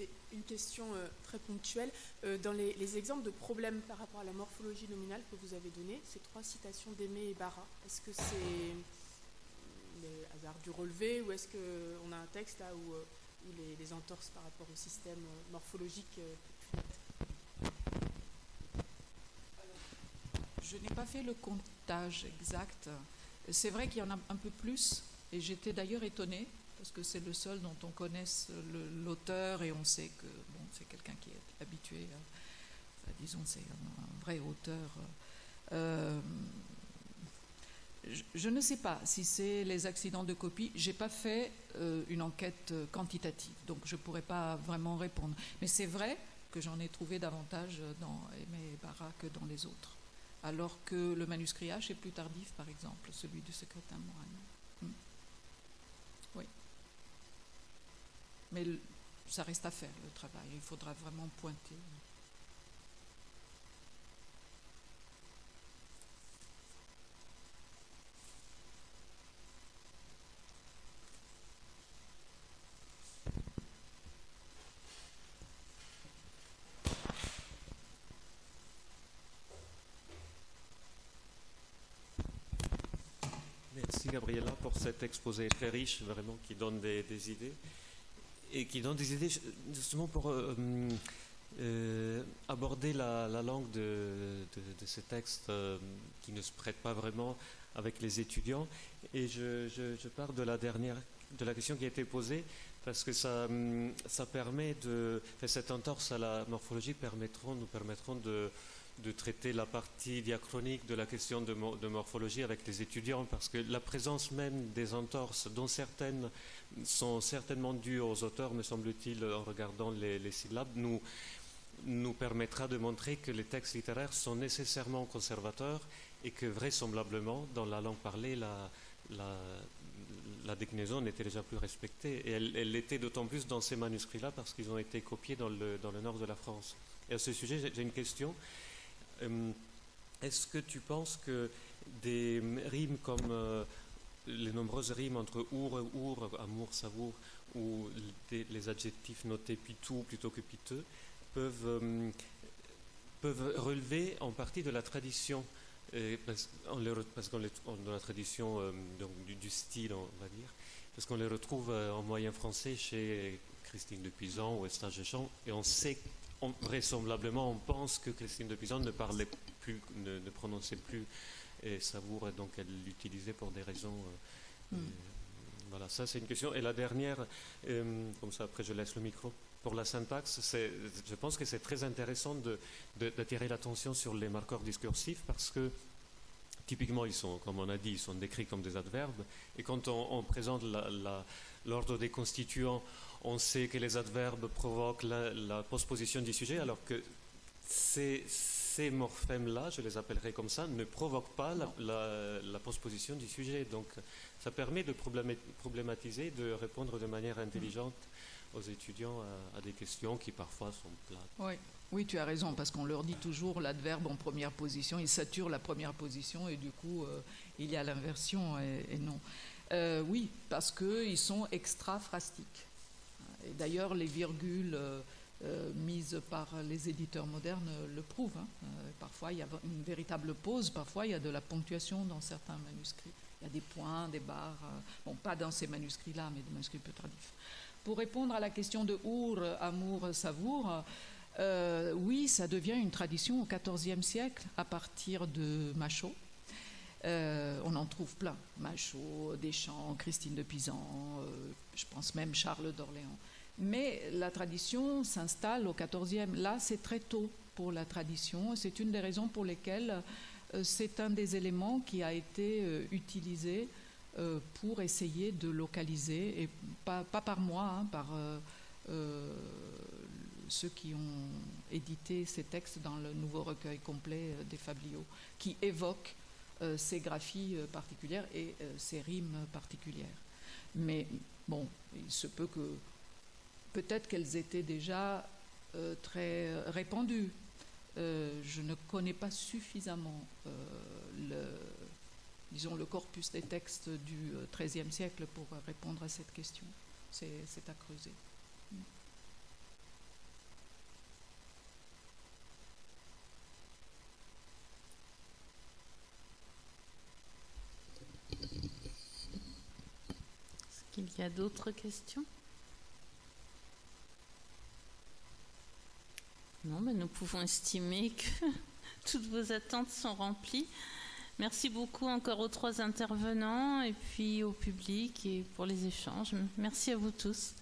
c'est une question très ponctuelle. Dans les exemples de problèmes par rapport à la morphologie nominale que vous avez donnés, ces trois citations d'Aimé et Barra, est-ce que c'est le hasard du relevé ou est-ce qu'on a un texte là où les entorses par rapport au système morphologique Je n'ai pas fait le comptage exact. C'est vrai qu'il y en a un peu plus, et j'étais d'ailleurs étonnée, parce que c'est le seul dont on connaisse l'auteur, et on sait que bon, c'est quelqu'un qui est habitué, disons, c'est un vrai auteur. Je ne sais pas si c'est les accidents de copie. Je n'ai pas fait une enquête quantitative, donc je ne pourrais pas vraiment répondre. Mais c'est vrai que j'en ai trouvé davantage dans Aimé et Barra que dans les autres. Alors que le manuscrit H est plus tardif, par exemple, celui du secrétaire Morand. Oui. Mais ça reste à faire, le travail. Il faudra vraiment pointer. Merci Gabriella pour cet exposé très riche, vraiment, qui donne des idées. Et qui donne des idées justement pour aborder la langue de ces textes qui ne se prêtent pas vraiment avec les étudiants. Et je pars de la question qui a été posée, parce que ça permet de... Cette entorse à la morphologie nous permettront de traiter la partie diachronique de la question de morphologie avec les étudiants, parce que la présence même des entorses, dont certaines sont certainement dues aux auteurs, me semble-t-il, en regardant les syllabes, nous permettra de montrer que les textes littéraires sont nécessairement conservateurs et que vraisemblablement, dans la langue parlée, la déclinaison n'était déjà plus respectée. Et elle l'était d'autant plus dans ces manuscrits-là, parce qu'ils ont été copiés dans le nord de la France. Et à ce sujet, j'ai une question. Est-ce que tu penses que des rimes comme les nombreuses rimes entre our, amour, savour, ou les adjectifs notés pitou plutôt que piteux, peuvent relever en partie de la tradition, parce qu'on les trouve dans la tradition donc du style, on va dire, parce qu'on les retrouve en moyen français chez Christine de Pizan ou Estage Deschamps, et on sait que vraisemblablement, on pense que Christine de Pizan ne prononçait plus savour, et donc elle l'utilisait pour des raisons. Voilà, ça c'est une question. Et la dernière, comme ça après je laisse le micro, pour la syntaxe, je pense que c'est très intéressant d'attirer l'attention sur les marqueurs discursifs, parce que typiquement, ils sont, comme on a dit, ils sont décrits comme des adverbes, et quand on présente l'ordre des constituants, on sait que les adverbes provoquent la postposition du sujet, alors que ces morphèmes-là, je les appellerai comme ça, ne provoquent pas la postposition du sujet. Donc, ça permet de problématiser, de répondre de manière intelligente aux étudiants à des questions qui parfois sont plates. Oui, tu as raison, parce qu'on leur dit toujours l'adverbe en première position, il sature la première position et du coup, il y a l'inversion et non. Oui, parce qu'ils sont extra-phrastiques. Et d'ailleurs, les virgules mises par les éditeurs modernes le prouvent. Parfois, il y a une véritable pause. Parfois, il y a de la ponctuation dans certains manuscrits. Il y a des points, des barres. Bon, pas dans ces manuscrits-là, mais des manuscrits peu tardifs. Pour répondre à la question de our, amour, savour, oui, ça devient une tradition au XIVe siècle à partir de Machaut. On en trouve plein. Machaut, Deschamps, Christine de Pizan, je pense même Charles d'Orléans. Mais la tradition s'installe au XIVe. Là, c'est très tôt pour la tradition. C'est une des raisons pour lesquelles c'est un des éléments qui a été utilisé pour essayer de localiser, et pas par moi, hein, par ceux qui ont édité ces textes dans le nouveau recueil complet des Fabliaux, qui évoquent ces graphies particulières et ces rimes particulières. Mais bon, il se peut que peut-être qu'elles étaient déjà très répandues. Je ne connais pas suffisamment le corpus des textes du XIIIe siècle pour répondre à cette question. C'est à creuser. qu'il y a d'autres questions? Non, ben nous pouvons estimer que toutes vos attentes sont remplies. Merci beaucoup encore aux trois intervenants et puis au public et pour les échanges. Merci à vous tous.